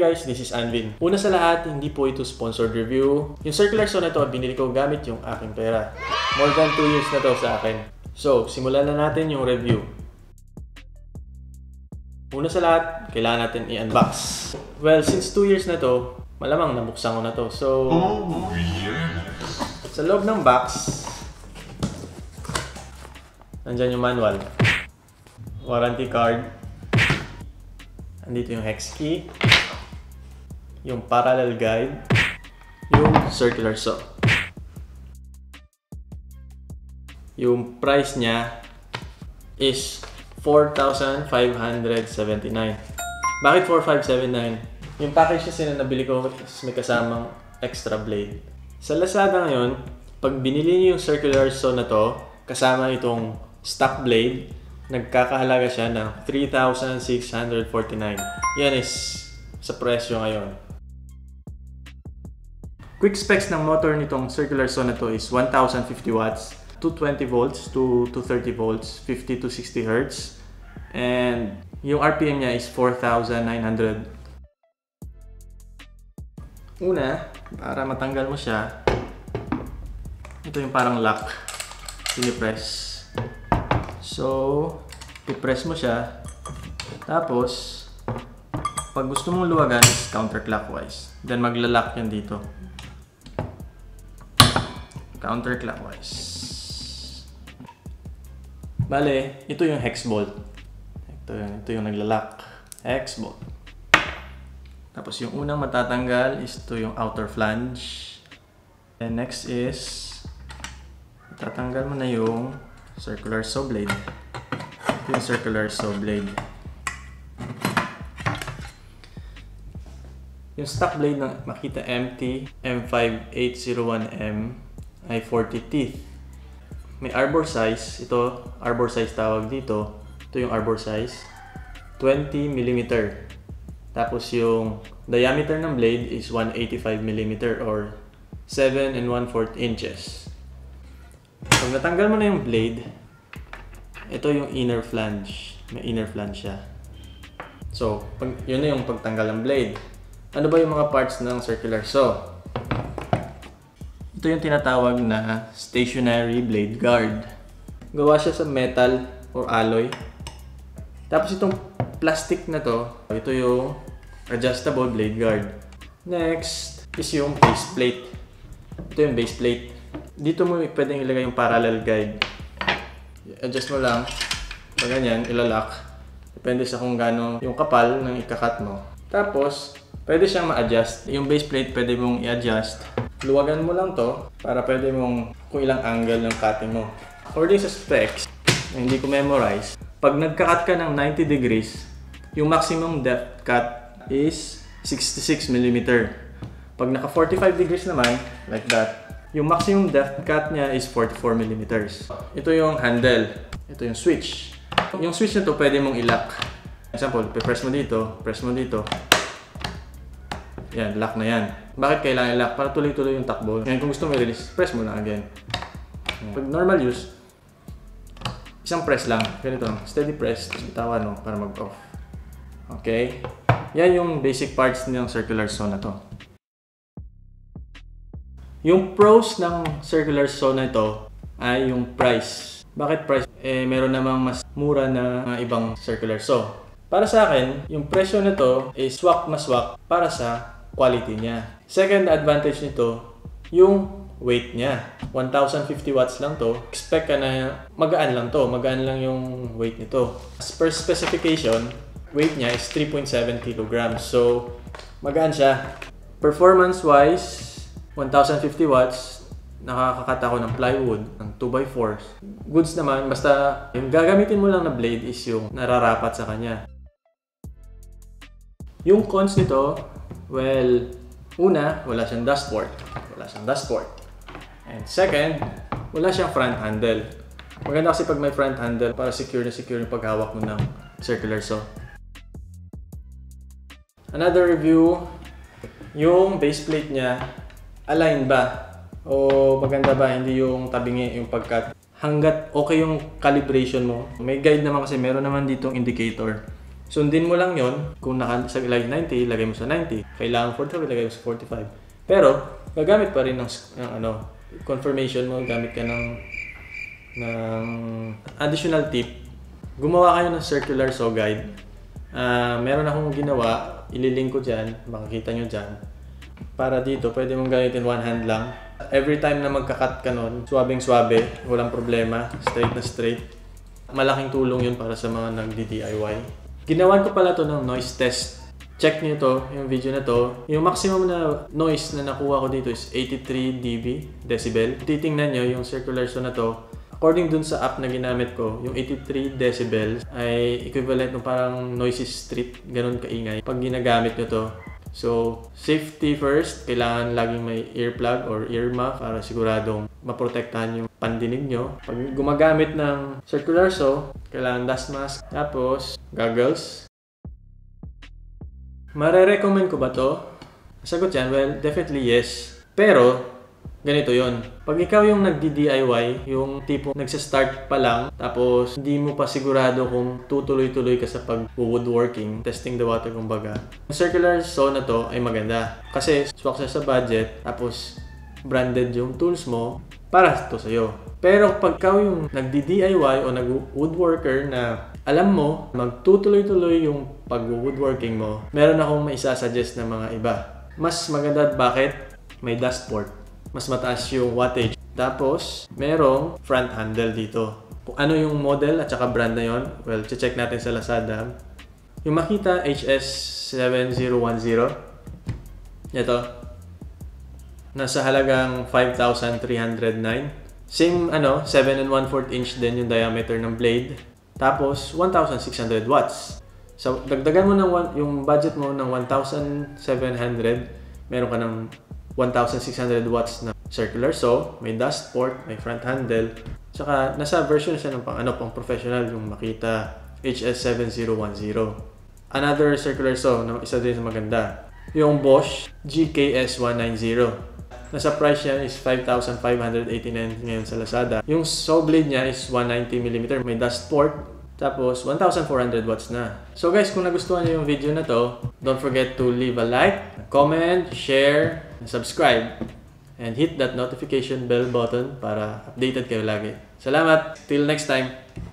guys, this is Anvin. Una sa lahat, hindi po ito sponsored review. Yung circular saw na to, binili ko gamit yung aking pera. More than 2 years na to sa akin. So, simulan na natin yung review. Una sa lahat, kailangan natin i-unbox. Well, since 2 years na to, malamang nabuksan ko na to. So, sa loob ng box, nandyan yung manual. Warranty card. Andito yung hex key, yung parallel guide, yung circular saw. Yung price niya is 4,579. Bakit 4,579? Yung package kasi na nabili ko may kasamang extra blade. Sa Lazada ngayon, pag binili niyo yung circular saw na to, kasama itong stock blade, nagkakahalaga siya ng 3,649. Yan is sa presyo ngayon. Quick specs ng motor nitong circular saw na to is 1,050 watts, 220 volts to 230 volts, 50 to 60 hertz. And yung RPM niya is 4,900. Una, para matanggal mo siya, ito yung parang lock. Pinipress. So, i-press mo siya. Tapos, pag gusto mong luwagan, is counterclockwise. Then, magla-lock yan dito. Counterclockwise. Bale, ito yung hex bolt. Ito yung nagla-lock. Hex bolt. Tapos, yung unang matatanggal is ito yung outer flange. And next is, tatanggal mo na yung circular saw blade. Ito yung circular saw blade. Yung stock blade ng Makita MT M5801M ay 40 teeth. May arbor size. Ito, arbor size tawag dito. Ito yung arbor size. 20 mm. Tapos yung diameter ng blade is 185 mm or 7 1/4 inches. Pag natanggal mo na yung blade, ito yung inner flange. May inner flange siya. So, yun na yung pagtanggal ng blade. Ano ba yung mga parts ng circular saw? Ito yung tinatawag na stationary blade guard. Gawa siya sa metal or alloy. Tapos itong plastic na to, ito yung adjustable blade guard. Next is yung base plate. Ito yung base plate. Dito mo pwedeng ilagay yung parallel guide. Adjust mo lang. Pag ganyan, ilalock. Depende sa kung gaano yung kapal ng ikakat mo. Tapos, pwede siyang ma-adjust. Yung base plate pwede mong i-adjust. Luwagan mo lang to para pwede mong kung ilang angle ng cutting mo. According sa specs, na hindi ko memorize, pag nagkakat ka ng 90 degrees, yung maximum depth cut is 66 mm. Pag naka 45 degrees naman, like that, yung maximum depth cut niya is 44 mm. Ito yung handle. Ito yung switch. Yung switch na to pwede mong i-lock. Example, press mo dito, press mo dito. Yan, lock na yan. Bakit kailangan i-lock? Para tuloy-tuloy yung takbo. Ngayon kung gusto mo i-release, press mo na again. Pag normal use, isang press lang. Ganito, steady press. Tapos bitawan mo para mag-off. Okay? Yan yung basic parts ng circular saw na to. Yung pros ng circular saw na ito ay yung price. Bakit price? Eh, meron namang mas mura na ibang circular saw. Para sa akin, yung presyo na ito is swak na swak para sa quality niya. Second advantage nito, yung weight niya. 1,050 watts lang to. Expect ka na magaan lang to. Magaan lang yung weight nito. As per specification, weight niya is 3.7 kg. So, magaan siya. Performance-wise, 1,050 watts, nakakakat ako ng plywood, ng 2x4. Goods naman, basta yung gagamitin mo lang na blade is yung nararapat sa kanya. Yung cons nito, well, una, wala siyang dustport. And second, wala siyang front handle. Maganda kasi pag may front handle para secure na secure yung paghawak mo ng circular saw. Another review, yung base plate niya, align ba? O maganda ba? Hindi yung tabingi, yung pagkat. Hanggat okay yung calibration mo. May guide naman kasi meron naman ditong indicator. Sundin mo lang yon. Kung sa like 90, lagay mo sa 90. Kailangan 45, lagay mo sa 45. Pero, gagamit pa rin ng ano, confirmation mo. Gamit ka ng additional tip. Gumawa kayo ng circular saw guide. Meron akong ginawa. Ililink ko dyan. Makikita nyo dyan. Para dito, pwede mong gamitin one hand lang. Every time na magkakat ka nun, swabing-swabe, walang problema, straight na straight. Malaking tulong yun para sa mga nag-DIY. Ginawan ko pala to ng noise test. Check nyo to, yung video na to. Yung maximum na noise na nakuha ko dito is 83 dB, decibel. Titingnan nyo yung circular saw na to. According dun sa app na ginamit ko, yung 83 decibels ay equivalent ng parang noisy street, ganun kaingay. Pag ginagamit nyo to, so, safety first. Kailangan laging may earplug or earmuff para siguradong maprotektahan yung pandinig nyo. Pag gumagamit ng circular saw, kailangan dust mask, tapos goggles. Marerecommend ko ba to? Sagot yan, well, definitely yes. Pero, ganito yon. Pag ikaw yung nagdi-DIY, yung tipo nagsastart pa lang, tapos hindi mo pa sigurado kung tutuloy-tuloy ka sa pag-woodworking, testing the water kumbaga. Yung circular saw na to ay maganda. Kasi swak sa budget, tapos branded yung tools mo, para to sa'yo. Pero pag ikaw yung nagdi-DIY o nag-woodworker na alam mo, magtutuloy-tuloy yung pag-woodworking mo, meron akong maisasuggest na mga iba. Mas maganda at bakit? May dashboard. Mas mataas yung wattage. Tapos, merong front handle dito. Kung ano yung model at saka brand na yun, well, check natin sa Lazada. Yung Makita HS7010, ito, nasa halagang 5,309. Same, 7 1/4 inch din yung diameter ng blade. Tapos, 1,600 watts. So, dagdagan mo yung budget mo ng 1,700, meron ka ng 1,600 watts na circular saw, may dust port, may front handle. Tsaka nasa version siya ng pang professional yung Makita HS7010. Another circular saw na isa din sa maganda, yung Bosch GKS190. Nasa price niya is 5,589 ngayon sa Lazada. Yung saw blade niya is 190mm, may dust port. Tapos, 1,400 watts na. So guys, kung nagustuhan niyo yung video na to, don't forget to leave a like, comment, share, and subscribe. And hit that notification bell button para updated kayo lagi. Salamat! Till next time!